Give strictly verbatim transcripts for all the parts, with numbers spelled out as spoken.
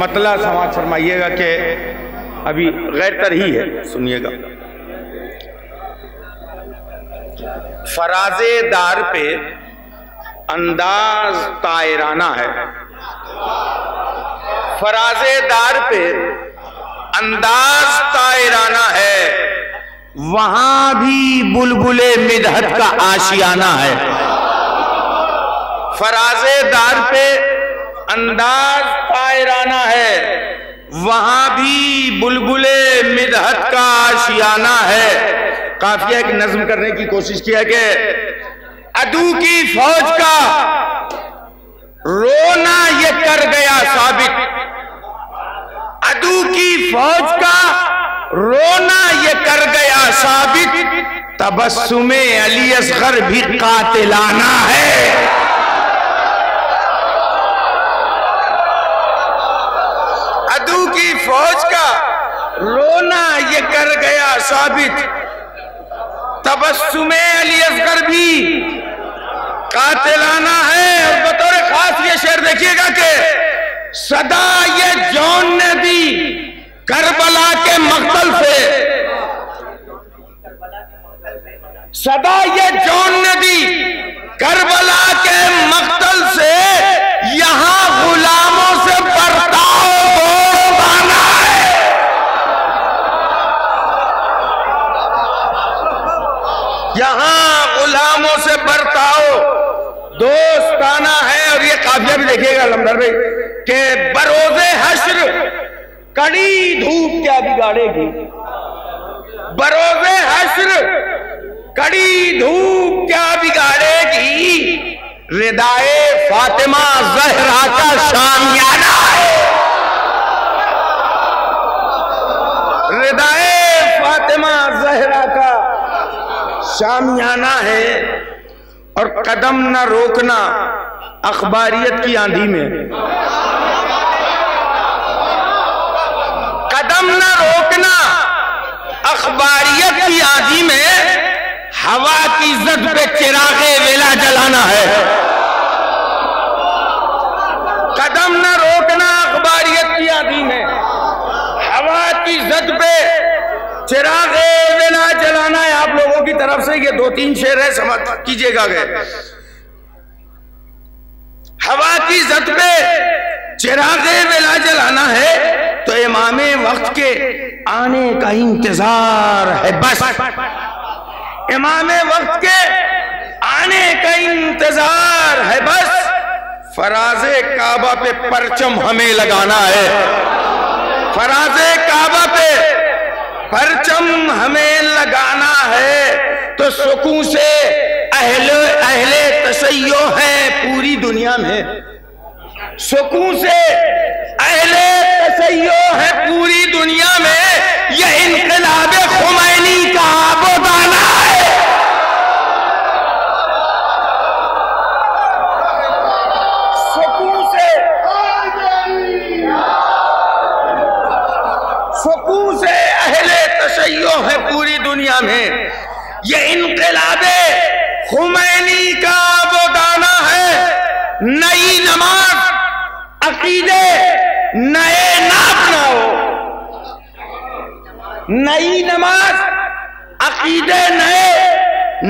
मतला समाज फरमाइएगा कि अभी गैरतर ही है, सुनिएगा। फराजे दार पे अंदाज तायराना है, फराजे दार पे अंदाज तायराना है, वहां भी बुलबुले मिदहत का आशियाना है। फराजे दार पे अंदाज तायराना है, वहां भी बुलबुले मिदहत का आशियाना है। काफिया एक नज्म करने की कोशिश किया कि अदू की फौज का रोना ये कर गया साबित, अदू की फौज का रोना ये कर गया साबित, तबस्सुमे अली असगर भी कातिलाना है। अदू की फौज का रोना ये कर गया साबित, तबस्सुमे अली असगर भी कातिलाना है। और बतौर खास ये शेर देखिएगा कि सदा ये जौन ने दी करबला के मकतल से, सदा ये जौन ने दी करबला के मकतल से, यहां गुलामों से बर्ताव बना है। यहां गुलामों से बर्ताव दोस्ताना है। और ये काफिया भी देखिएगा लमदर भाई के बरोजे हश्र कड़ी धूप क्या बिगाड़ेगी, बरोज़े हश्र कड़ी धूप क्या बिगाड़ेगी, रेदा ए फातिमा ज़हरा का शामियाना है। रेदा ए फातिमा ज़हरा का शामियाना है। और कदम न रोकना अखबारियत की आंधी में, कदम न रोकना अखबारियत की आधी में, हवा की इज्जत पे चिरागे वेला जलाना है। कदम न रोकना अखबारियत की आधी में, हवा की इज्जत पे चिरागे वेला जलाना है। आप लोगों की तरफ से ये दो तीन शेर है, समझ कीजिएगा। गए हवा की इज्जत पे चिरागे वेला जलाना है, तो इमामे वक्त के आने का इंतजार है बस, इमामे वक्त के आने का इंतजार है बस, फराजे काबा पे परचम हमें लगाना है। फराजे काबा पे परचम हमें लगाना है। तो सुकून से अहले अहले तशय्यो है पूरी दुनिया में, सुकून से अहले तशय्यो है पूरी दुनिया में, यह इनकलाब खुमैनी का आबोदाना है। सुकून से सुकून से अहले तशय्यो है पूरी दुनिया में, यह इनकलाब खुमैनी का आबोदाना है। नई नमाज अकीदे नए ना अपनाओ, नई नमाज अकीदे नए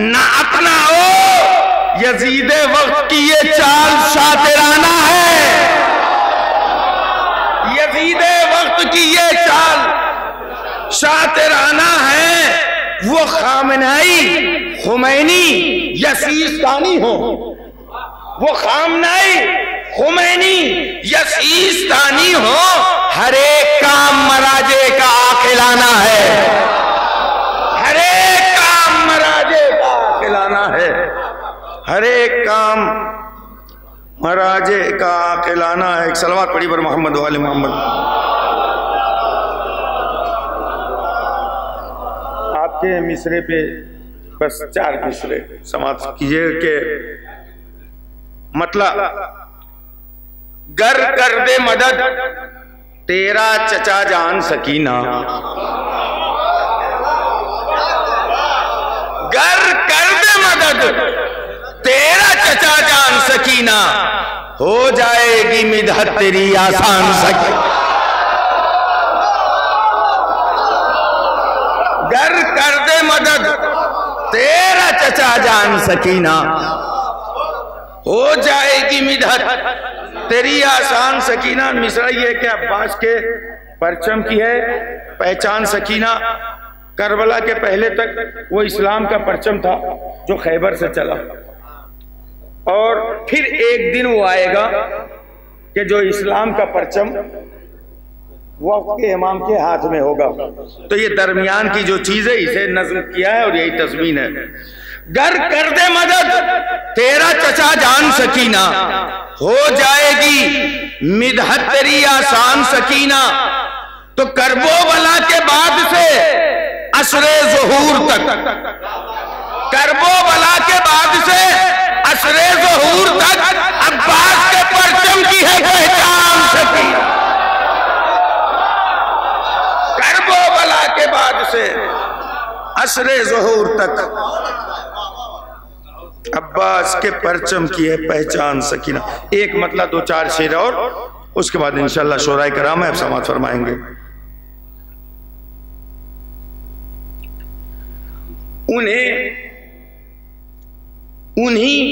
ना अपनाओ, यजीदे वक्त की ये चाल शातिराना है। यजीदे वक्त की ये चाल शातिराना है। वो खामनाई खुमैनी या सिस्तानी हो, वो खामनाई खुमैनी या सिस्तानी हो, हर एक काम मराजे का आखिलाना है। हर एक काम मराजे का आखिलाना है, हर एक काम मराजे का आखिलाना है। एक सलवात पढ़ी पर मोहम्मद वाले मोहम्मद। आपके मिसरे पे बस चार मिसरे समाप्त कीजिए के मतलब गर कर दे मदद तेरा चचा जान सकीना, गर कर दे मदद तेरा चचा जान सकीना, हो जाएगी मिदहत तेरी आसान सकीना। गर कर दे मदद तेरा चचा जान सकीना, हो जाएगी मिदहत तेरी आसान सकीना। मिसरा ये क्या अब्बास के परचम की है पहचान सकीना। करबला के पहले तक वो इस्लाम का परचम था जो खैबर से चला, और फिर एक दिन वो आएगा कि जो इस्लाम का परचम वक्त के इमाम के हाथ में होगा। तो ये दरमियान की जो चीज है इसे नज्म किया है और यही तज़मीन है। गर कर दे मदद तेरा चचा जान सकीना, हो जाएगी मिदहत तेरी आसान सकीना। तो करबो बला के बाद से असरे ज़ुहूर तक, करबो बला के बाद से असरे ज़ुहूर तक अब्बास के परचम की है पहचान सकीना। करबो बला के बाद से असरे ज़ुहूर तक अब्बास के परचम की है पहचान सकीना। एक मतलब दो चार शेर और उसके बाद इंशाल्लाह शोराए कराम आप समाअत फरमाएंगे। उन्हें उन्हीं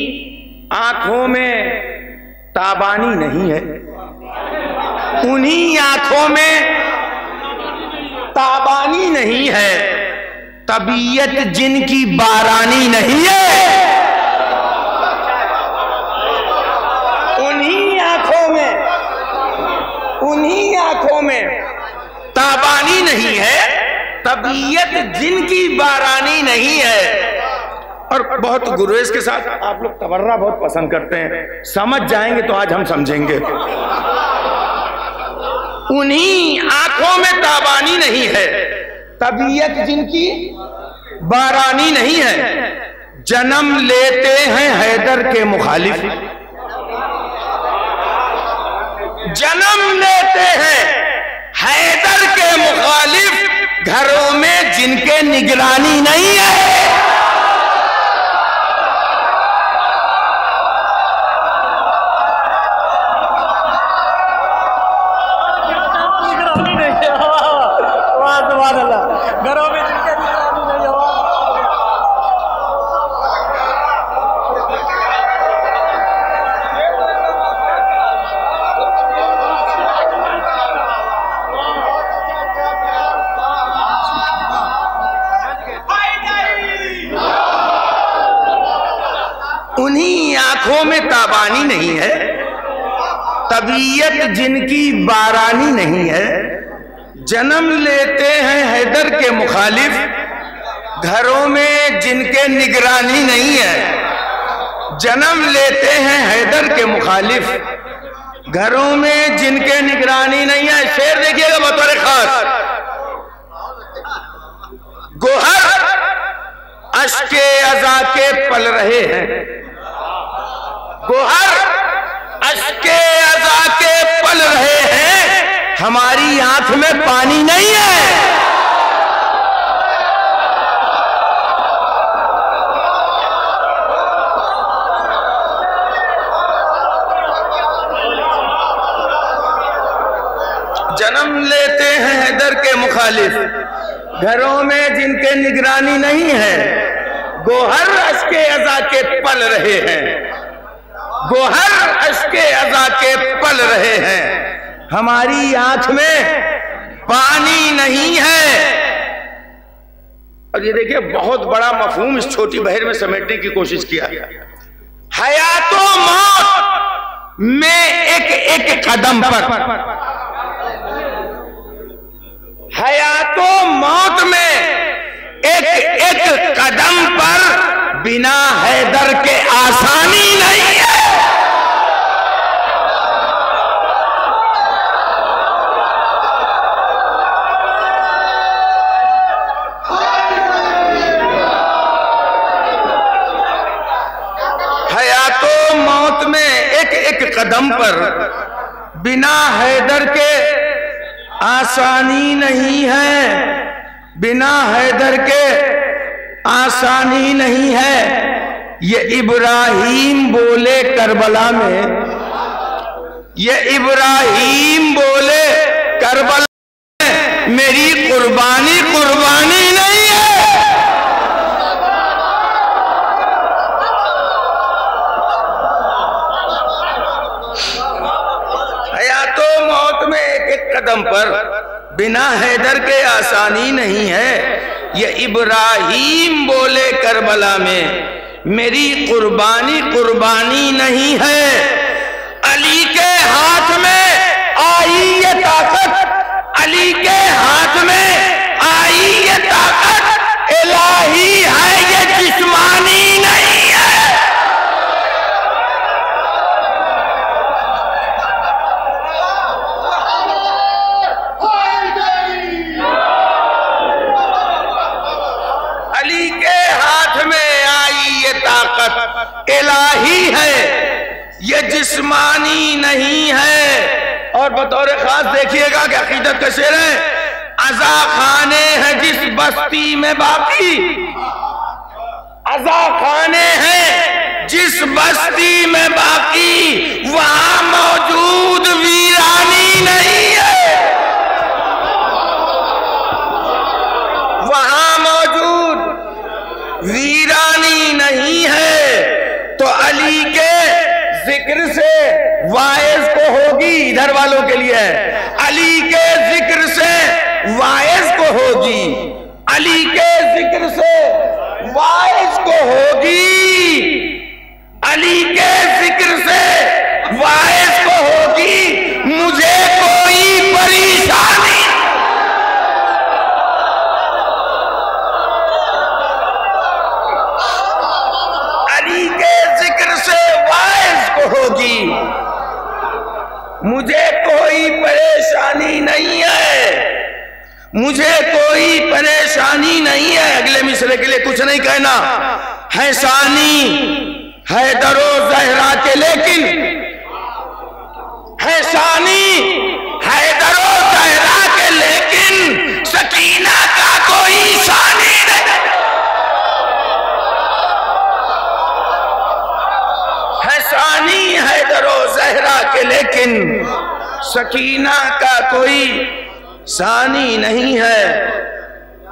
आंखों में ताबानी नहीं है, उन्हीं आंखों में ताबानी नहीं है, तबीयत जिनकी बारानी नहीं है। उन्हीं आंखों में उन्हीं आंखों में ताबानी नहीं है, तबीयत जिनकी बारानी नहीं है। और बहुत गुरेज के साथ आप लोग तबर्रा बहुत पसंद करते हैं, समझ जाएंगे तो आज हम समझेंगे। उन्हीं आंखों में ताबानी नहीं है, तबीयत जिनकी बारानी नहीं है। जन्म लेते हैं हैदर के मुखालिफ, जन्म लेते हैं हैदर के मुखालिफ, घरों में जिनके निगरानी नहीं है। तबीयत जिनकी बारानी नहीं है, जन्म लेते हैं हैदर के मुखालिफ, घरों में जिनके निगरानी नहीं है। जन्म लेते हैं हैदर के मुखालिफ, घरों में जिनके निगरानी नहीं है। शेर देखिएगा बतौर खास, गोहर अश्के अजा के पल रहे हैं, गोहर अश्के अज़ा के पल रहे हैं, हमारी आंख में पानी नहीं है। जन्म लेते हैं हैदर के मुखालिफ, घरों में जिनके निगरानी नहीं है। गोहर अश्के अज़ा के पल रहे हैं, गोहर अश्के अज़ा के पल रहे हैं, हमारी आंख में पानी नहीं है। और ये देखिए बहुत बड़ा मफहूम इस छोटी बहर में समेटने की कोशिश किया। हयातो मौत में एक एक कदम पर, हयातो मौत में एक एक कदम पर, बिना हैदर के आसानी नहीं है। कदम पर बिना हैदर के आसानी नहीं है, बिना हैदर के आसानी नहीं है। ये इब्राहीम बोले करबला में, ये इब्राहीम बोले करबला में, मेरी कुर्बानी कुर्बानी नहीं है। कदम पर बिना हैदर के आसानी नहीं है। ये इब्राहीम बोले करबला में, मेरी कुर्बानी कुर्बानी नहीं है, अली के हाथ में आई ये ताकत, अली के हाथ में आई ये ताकत इलाही है, ये जिस्मानी नहीं है। अली के हाथ में आई ये ताकत इलाही है, ये जिस्मानी नहीं है। और बतौर खास देखिएगा कि अकीदत का शेर है, अजा खाने हैं जिस बस्ती में बाकी, अजा खाने हैं जिस बस्ती में बाकी, वहां मौजूद वीरानी नहीं है, वहां मौजूद वीरानी नहीं है। तो अली के जिक्र से वाइज को होगी, इधर वालों के लिए है, अली के जिक्र से वाइज को होगी, अली के जिक्र से वाइज को होगी, अली के जिक्र से वाइज को होगी, मुझे कोई परेशानी। अली के जिक्र से वाइज को होगी, मुझे कोई परेशानी नहीं है, मुझे कोई परेशानी नहीं है। अगले मिसरे के लिए कुछ नहीं कहना है, सानी है दरो ज़हरा के, लेकिन है सानी है दरो ज़हरा के, लेकिन सकीना का कोई सानी नहीं है, सानी है दरो ज़हरा के, लेकिन सकीना का कोई सानी नहीं है।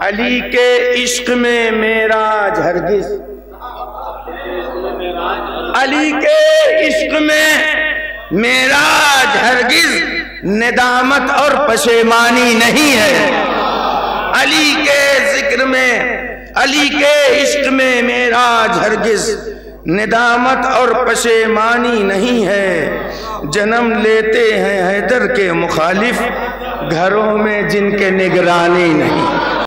अली के इश्क में मेराज हरगिज, अली के इश्क में मेराज हरगिज निदामत और पशेमानी नहीं है। अली के जिक्र में, अली के इश्क में मेराज हरगिज निदामत और पशेमानी नहीं है। जन्म लेते हैं हैदर के मुखालिफ घरों में जिनके निगरानी नहीं।